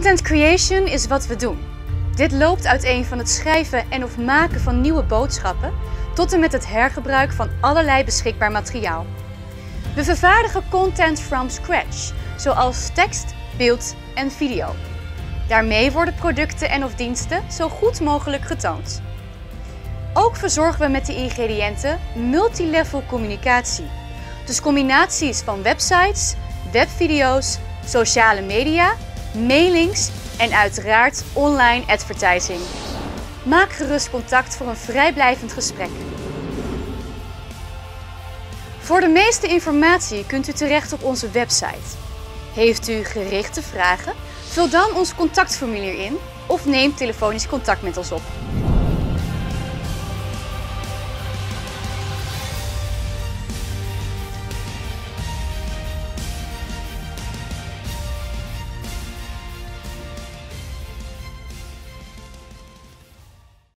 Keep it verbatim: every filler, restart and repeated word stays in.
Content creation is wat we doen. Dit loopt uiteen van het schrijven en of maken van nieuwe boodschappen tot en met het hergebruik van allerlei beschikbaar materiaal. We vervaardigen content from scratch, zoals tekst, beeld en video. Daarmee worden producten en of diensten zo goed mogelijk getoond. Ook verzorgen we met de ingrediënten multilevel communicatie, dus combinaties van websites, webvideo's, sociale media, mailings en uiteraard online advertising. Maak gerust contact voor een vrijblijvend gesprek. Voor de meeste informatie kunt u terecht op onze website. Heeft u gerichte vragen? Vul dan ons contactformulier in of neem telefonisch contact met ons op.